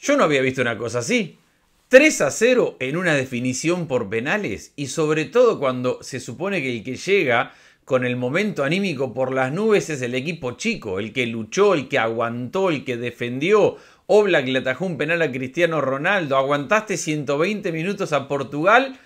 Yo no había visto una cosa así. 3-0 en una definición por penales, y sobre todo cuando se supone que el que llega con el momento anímico por las nubes es el equipo chico, el que luchó, el que aguantó, el que defendió. Oblak le atajó un penal a Cristiano Ronaldo, aguantaste 120 minutos a Portugal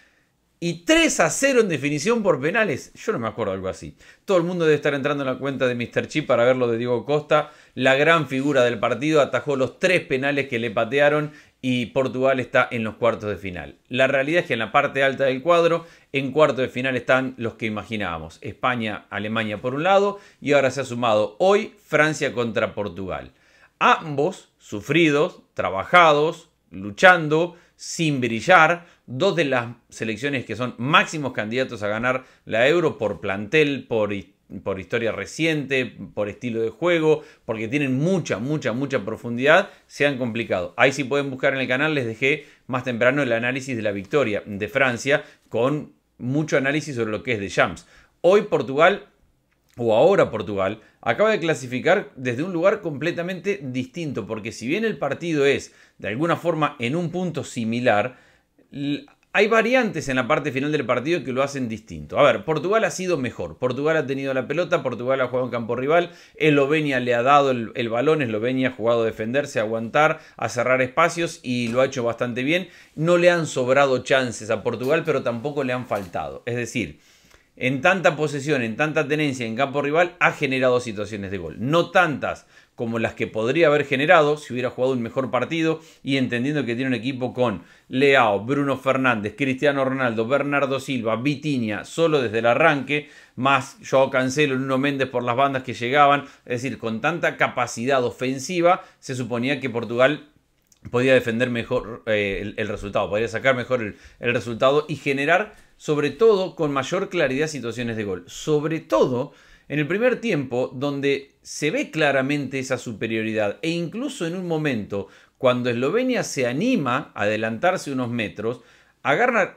y 3-0 en definición por penales. Yo no me acuerdo algo así. Todo el mundo debe estar entrando en la cuenta de Mr. Chip para ver lo de Diogo Costa. La gran figura del partido, atajó los 3 penales que le patearon y Portugal está en los cuartos de final. La realidad es que en la parte alta del cuadro, en cuartos de final están los que imaginábamos. España, Alemania por un lado, y ahora se ha sumado hoy Francia contra Portugal. Ambos sufridos, trabajados, luchando, sin brillar, dos de las selecciones que son máximos candidatos a ganar la Euro por plantel, por historia reciente, por estilo de juego, porque tienen mucha profundidad, se han complicado. Ahí sí pueden buscar en el canal, les dejé más temprano el análisis de la victoria de Francia con mucho análisis sobre lo que es The Jams. Hoy Portugal, o ahora Portugal, acaba de clasificar desde un lugar completamente distinto, porque si bien el partido es de alguna forma en un punto similar, hay variantes en la parte final del partido que lo hacen distinto. A ver, Portugal ha sido mejor. Portugal ha tenido la pelota, Portugal ha jugado en campo rival, Eslovenia le ha dado el balón, Eslovenia ha jugado a defenderse, a aguantar, a cerrar espacios y lo ha hecho bastante bien. No le han sobrado chances a Portugal, pero tampoco le han faltado. Es decir, en tanta posesión, en tanta tenencia en campo rival, ha generado situaciones de gol. No tantas como las que podría haber generado si hubiera jugado un mejor partido, y entendiendo que tiene un equipo con Leao, Bruno Fernández, Cristiano Ronaldo, Bernardo Silva, Vitinha, solo desde el arranque, más Joao Cancelo, Nuno Méndez por las bandas que llegaban. Es decir, con tanta capacidad ofensiva, se suponía que Portugal podía defender mejor el resultado, podía sacar mejor el resultado y generar, sobre todo, con mayor claridad situaciones de gol. Sobre todo en el primer tiempo, donde se ve claramente esa superioridad, e incluso en un momento cuando Eslovenia se anima a adelantarse unos metros, agarra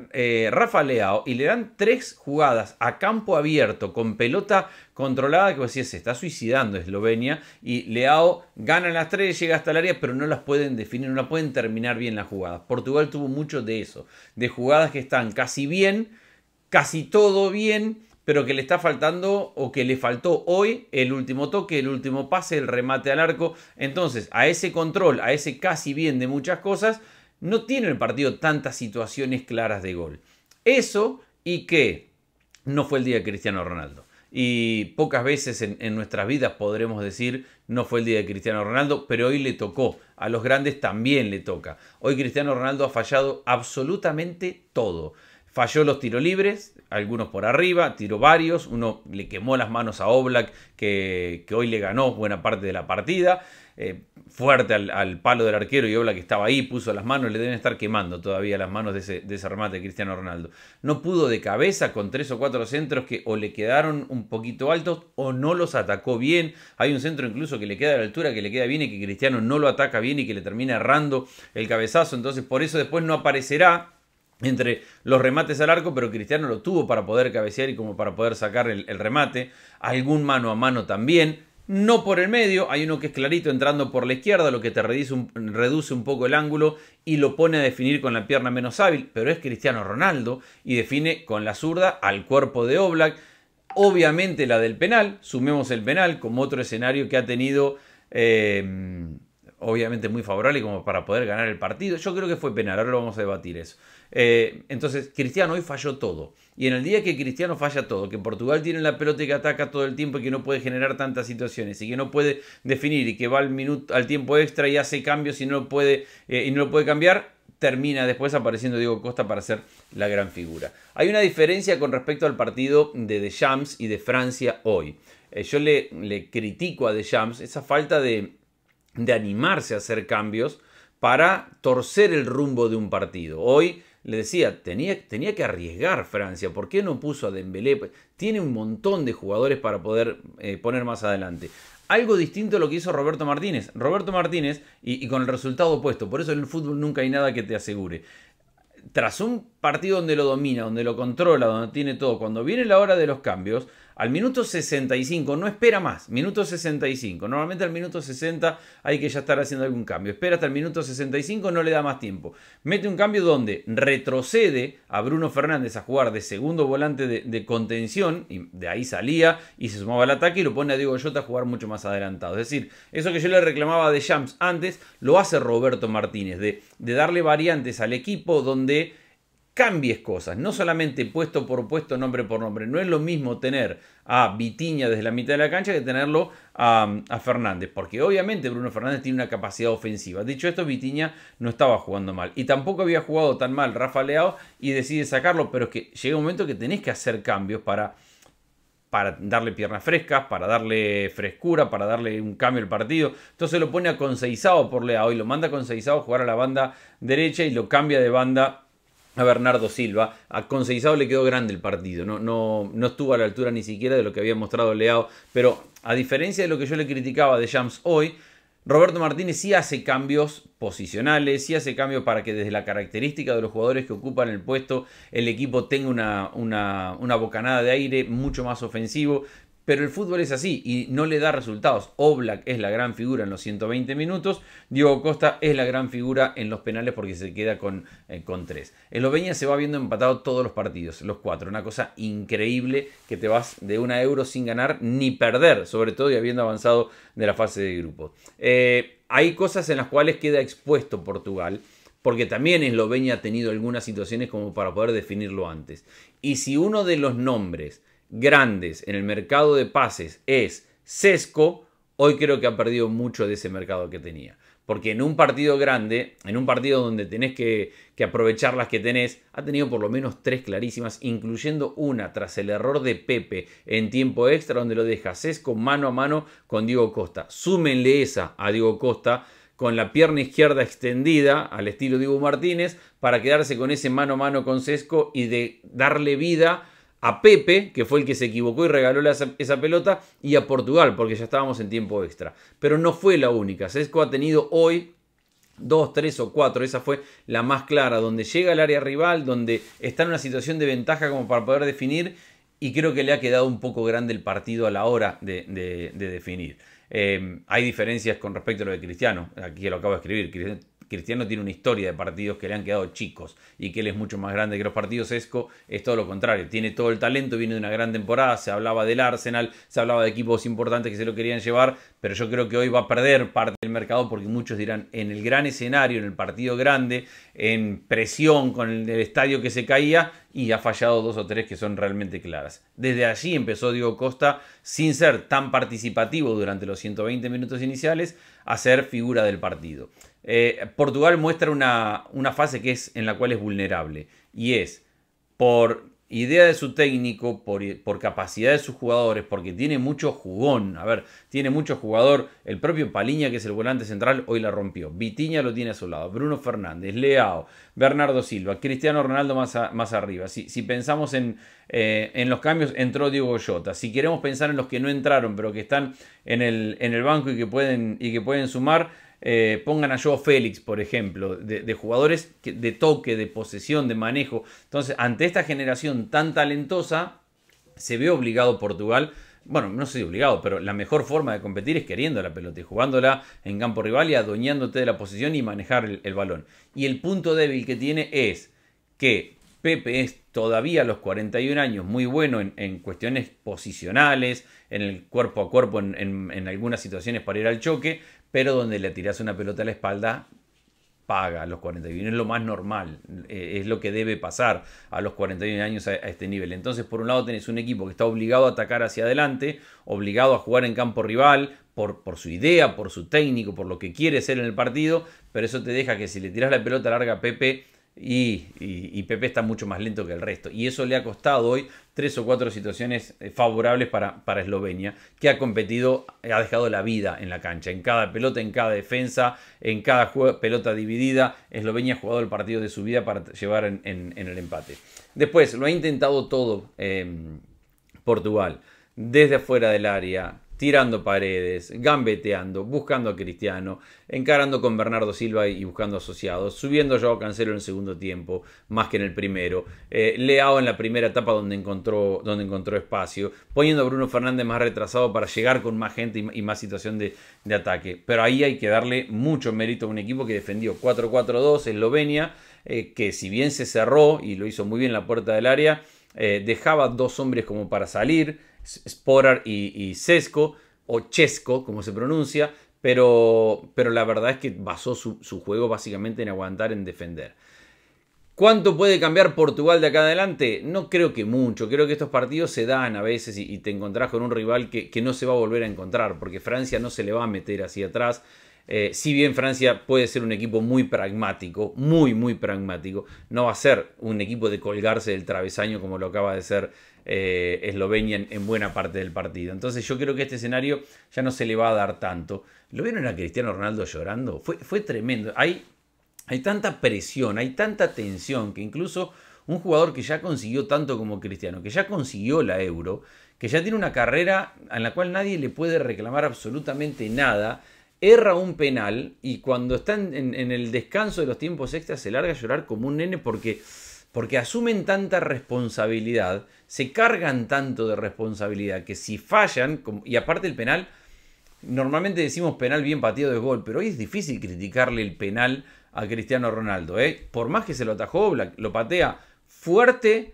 Rafa Leao y le dan 3 jugadas a campo abierto con pelota controlada, que decía, se está suicidando Eslovenia, y Leao gana las 3, llega hasta el área, pero no las pueden definir, no las pueden terminar bien las jugadas. Portugal tuvo mucho de eso, de jugadas que están casi bien, casi todo bien, pero que le está faltando, o que le faltó hoy, el último toque, el último pase, el remate al arco. Entonces, a ese control, a ese casi bien de muchas cosas, no tiene el partido tantas situaciones claras de gol. Eso, y que no fue el día de Cristiano Ronaldo. Y pocas veces en nuestras vidas podremos decir no fue el día de Cristiano Ronaldo, pero hoy le tocó. A los grandes también le toca. Hoy Cristiano Ronaldo ha fallado absolutamente todo. Falló los tiros libres, algunos por arriba, tiró varios. Uno le quemó las manos a Oblak, que hoy le ganó buena parte de la partida. Fuerte al palo del arquero, y Oblak, que estaba ahí, puso las manos, le deben estar quemando todavía las manos de ese remate de Cristiano Ronaldo. No pudo de cabeza con 3 o 4 centros que o le quedaron un poquito altos o no los atacó bien. Hay un centro incluso que le queda a la altura, que le queda bien y que Cristiano no lo ataca bien y que le termina errando el cabezazo. Entonces, por eso después no aparecerá entre los remates al arco, pero Cristiano lo tuvo para poder cabecear y como para poder sacar el remate. Algún mano a mano también. No por el medio, hay uno que es clarito entrando por la izquierda, lo que te reduce un poco el ángulo y lo pone a definir con la pierna menos hábil, pero es Cristiano Ronaldo y define con la zurda al cuerpo de Oblak. Obviamente la del penal, sumemos el penal como otro escenario que ha tenido obviamente muy favorable como para poder ganar el partido. Yo creo que fue penal, ahora lo vamos a debatir eso. Entonces Cristiano hoy falló todo, y en el día que Cristiano falla todo, que Portugal tiene la pelota y que ataca todo el tiempo y que no puede generar tantas situaciones y que no puede definir y que va al tiempo extra y hace cambios y no lo puede cambiar, termina después apareciendo Diogo Costa para ser la gran figura. Hay una diferencia con respecto al partido de Deschamps y de Francia hoy. Yo le critico a Deschamps esa falta de animarse a hacer cambios para torcer el rumbo de un partido. Hoy le decía, tenía que arriesgar Francia. ¿Por qué no puso a Dembélé? Tiene un montón de jugadores para poder poner más adelante. Algo distinto a lo que hizo Roberto Martínez. Roberto Martínez, y con el resultado opuesto. Por eso en el fútbol nunca hay nada que te asegure. Tras un partido donde lo domina, donde lo controla, donde tiene todo, cuando viene la hora de los cambios, Al minuto 65, no espera más. Minuto 65. Normalmente al minuto 60 hay que ya estar haciendo algún cambio. Espera hasta el minuto 65, no le da más tiempo. Mete un cambio donde retrocede a Bruno Fernández a jugar de segundo volante de contención. Y de ahí salía y se sumaba al ataque y lo pone a Diogo Jota a jugar mucho más adelantado. Es decir, eso que yo le reclamaba de Deschamps antes, lo hace Roberto Martínez. De darle variantes al equipo donde cambies cosas, no solamente puesto por puesto, nombre por nombre. No es lo mismo tener a Vitinha desde la mitad de la cancha que tenerlo a Fernández, porque obviamente Bruno Fernández tiene una capacidad ofensiva. Dicho esto, Vitinha no estaba jugando mal y tampoco había jugado tan mal Rafa Leao y decide sacarlo, pero es que llega un momento que tenés que hacer cambios para darle piernas frescas, para darle frescura, para darle un cambio al partido. Entonces lo pone a Conceição por Leao y lo manda a Conceição a jugar a la banda derecha y lo cambia de banda a Bernardo Silva. A Conceição le quedó grande el partido. No estuvo a la altura ni siquiera de lo que había mostrado Leao. Pero a diferencia de lo que yo le criticaba de Deschamps hoy, Roberto Martínez sí hace cambios posicionales, sí hace cambios para que desde la característica de los jugadores que ocupan el puesto el equipo tenga una bocanada de aire mucho más ofensivo. Pero el fútbol es así y no le da resultados. Oblak es la gran figura en los 120 minutos. Diogo Costa es la gran figura en los penales porque se queda con 3. Eslovenia se va viendo empatado todos los partidos, los 4. Una cosa increíble que te vas de una euro sin ganar ni perder, sobre todo y habiendo avanzado de la fase de grupo. Hay cosas en las cuales queda expuesto Portugal, porque también Eslovenia ha tenido algunas situaciones como para poder definirlo antes. Y si uno de los nombres grandes en el mercado de pases es Sesco, hoy creo que ha perdido mucho de ese mercado que tenía. Porque en un partido grande, en un partido donde tenés que aprovechar las que tenés, ha tenido por lo menos 3 clarísimas, incluyendo una tras el error de Pepe en tiempo extra, donde lo deja Šeško mano a mano con Diogo Costa. Súmenle esa a Diogo Costa con la pierna izquierda extendida al estilo Diego Martínez para quedarse con ese mano a mano con Šeško y de darle vida a Pepe, que fue el que se equivocó y regaló esa pelota, y a Portugal, porque ya estábamos en tiempo extra. Pero no fue la única. Šeško ha tenido hoy 2, 3 o 4. Esa fue la más clara, donde llega al área rival, donde está en una situación de ventaja como para poder definir, y creo que le ha quedado un poco grande el partido a la hora de definir. Hay diferencias con respecto a lo de Cristiano, aquí lo acabo de escribir. Cristiano tiene una historia de partidos que le han quedado chicos y que él es mucho más grande que los partidos. Šeško es todo lo contrario, tiene todo el talento, viene de una gran temporada, se hablaba del Arsenal, se hablaba de equipos importantes que se lo querían llevar, pero yo creo que hoy va a perder parte del mercado porque muchos dirán, en el gran escenario, en el partido grande, en presión con el estadio que se caía, y ha fallado 2 o 3 que son realmente claras. Desde allí empezó Diogo Costa, sin ser tan participativo durante los 120 minutos iniciales, a ser figura del partido. Portugal muestra una fase que es en la cual es vulnerable, y es por idea de su técnico, por capacidad de sus jugadores, porque tiene mucho jugón. A ver, tiene mucho jugador. El propio Palinha, que es el volante central, hoy la rompió. Vitinha lo tiene a su lado. Bruno Fernández, Leao, Bernardo Silva, Cristiano Ronaldo más arriba. Si pensamos en los cambios, entró Diogo Jota. Si queremos pensar en los que no entraron, pero que están en el banco y que pueden sumar, pongan a Joao Félix, por ejemplo, de jugadores de toque, de posesión, de manejo. Entonces, ante esta generación tan talentosa, se ve obligado Portugal. Bueno, no sé si obligado, pero la mejor forma de competir es queriendo la pelota y jugándola en campo rival y adueñándote de la posición y manejar el balón. Y el punto débil que tiene es que Pepe es todavía a los 41 años muy bueno en cuestiones posicionales, en el cuerpo a cuerpo, en algunas situaciones para ir al choque, pero donde le tirás una pelota a la espalda, paga a los 41. Es lo más normal, es lo que debe pasar a los 41 años a este nivel. Entonces, por un lado tenés un equipo que está obligado a atacar hacia adelante, obligado a jugar en campo rival, por su idea, por su técnico, por lo que quiere ser en el partido, pero eso te deja que si le tirás la pelota larga a Pepe, y Pepe está mucho más lento que el resto, y eso le ha costado hoy 3 o 4 situaciones favorables para Eslovenia, que ha competido, ha dejado la vida en la cancha, en cada pelota, en cada defensa, en cada pelota dividida. Eslovenia ha jugado el partido de su vida para llevar en el empate. Después lo ha intentado todo Portugal, desde afuera del área, tirando paredes, gambeteando, buscando a Cristiano, encarando con Bernardo Silva y buscando asociados, subiendo a Joao Cancelo en el segundo tiempo, más que en el primero, Leao en la primera etapa donde encontró espacio, poniendo a Bruno Fernández más retrasado para llegar con más gente y más situación de ataque. Pero ahí hay que darle mucho mérito a un equipo que defendió 4-4-2, Eslovenia, que si bien se cerró y lo hizo muy bien en la puerta del área, dejaba dos hombres como para salir, Sporar y Sesco, o Šeško, como se pronuncia, pero la verdad es que basó su juego básicamente en aguantar, en defender. ¿Cuánto puede cambiar Portugal de acá adelante? No creo que mucho, creo que estos partidos se dan a veces y te encontrás con un rival que no se va a volver a encontrar, porque Francia no se le va a meter hacia atrás. Si bien Francia puede ser un equipo muy pragmático, muy pragmático, no va a ser un equipo de colgarse del travesaño como lo acaba de ser Eslovenia en buena parte del partido. Entonces yo creo que este escenario ya no se le va a dar tanto. ¿Lo vieron a Cristiano Ronaldo llorando? Fue tremendo. Hay tanta presión, hay tanta tensión, que incluso un jugador que ya consiguió tanto como Cristiano, que ya consiguió la Euro, que ya tiene una carrera en la cual nadie le puede reclamar absolutamente nada, erra un penal y cuando está en el descanso de los tiempos extras se larga a llorar como un nene porque asumen tanta responsabilidad, se cargan tanto de responsabilidad que si fallan, y aparte el penal, normalmente decimos penal bien pateado de gol, pero hoy es difícil criticarle el penal a Cristiano Ronaldo, ¿eh? Por más que se lo atajó Oblak, lo patea fuerte,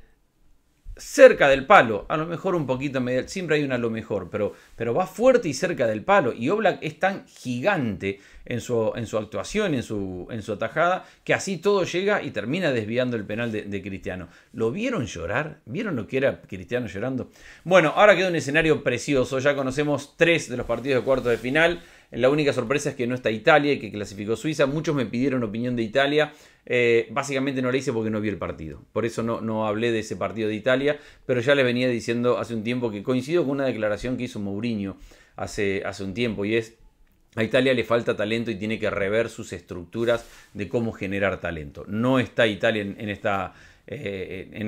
cerca del palo, a lo mejor un poquito, siempre hay una a lo mejor, pero va fuerte y cerca del palo, y Oblak es tan gigante en su actuación, en su atajada, que así todo llega y termina desviando el penal de Cristiano. ¿Lo vieron llorar? ¿Vieron lo que era Cristiano llorando? Bueno, ahora queda un escenario precioso, ya conocemos 3 de los partidos de cuartos de final. La única sorpresa es que no está Italia y que clasificó Suiza. Muchos me pidieron opinión de Italia. Básicamente no la hice porque no vi el partido. Por eso no hablé de ese partido de Italia. Pero ya les venía diciendo hace un tiempo que coincido con una declaración que hizo Mourinho hace un tiempo. Y es, a Italia le falta talento y tiene que rever sus estructuras de cómo generar talento. No está Italia en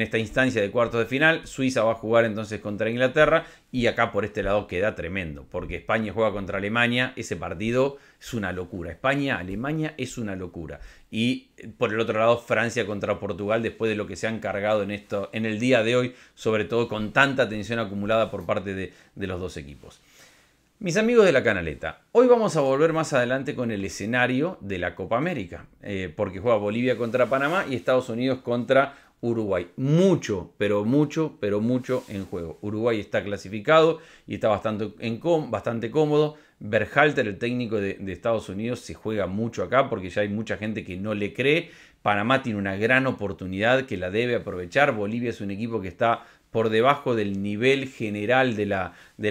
esta instancia de cuartos de final. Suiza va a jugar entonces contra Inglaterra y acá por este lado queda tremendo porque España juega contra Alemania, ese partido es una locura, España-Alemania es una locura, y por el otro lado Francia contra Portugal, después de lo que se han cargado en el día de hoy, sobre todo con tanta tensión acumulada por parte de los dos equipos. Mis amigos de la canaleta, hoy vamos a volver más adelante con el escenario de la Copa América, porque juega Bolivia contra Panamá y Estados Unidos contra Uruguay. Mucho en juego. Uruguay está clasificado y está bastante cómodo. Berhalter, el técnico de Estados Unidos, se juega mucho acá porque ya hay mucha gente que no le cree. Panamá tiene una gran oportunidad que la debe aprovechar. Bolivia es un equipo que está por debajo del nivel general de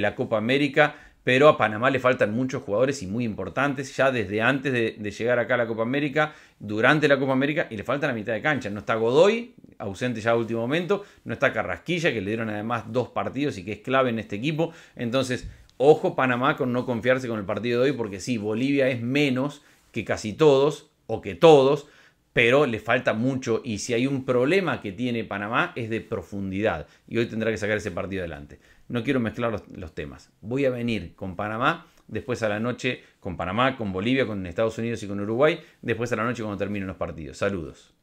la Copa América. Pero a Panamá le faltan muchos jugadores y muy importantes ya desde antes de llegar acá a la Copa América, durante la Copa América, y le faltan la mitad de cancha. No está Godoy, ausente ya a último momento, no está Carrasquilla, que le dieron además 2 partidos y que es clave en este equipo. Entonces, ojo Panamá con no confiarse con el partido de hoy, porque sí, Bolivia es menos que casi todos, o que todos, pero le falta mucho, y si hay un problema que tiene Panamá es de profundidad, y hoy tendrá que sacar ese partido adelante. No quiero mezclar los temas. Voy a venir con Panamá, después a la noche con Panamá, con Bolivia, con Estados Unidos y con Uruguay, después a la noche cuando terminen los partidos. Saludos.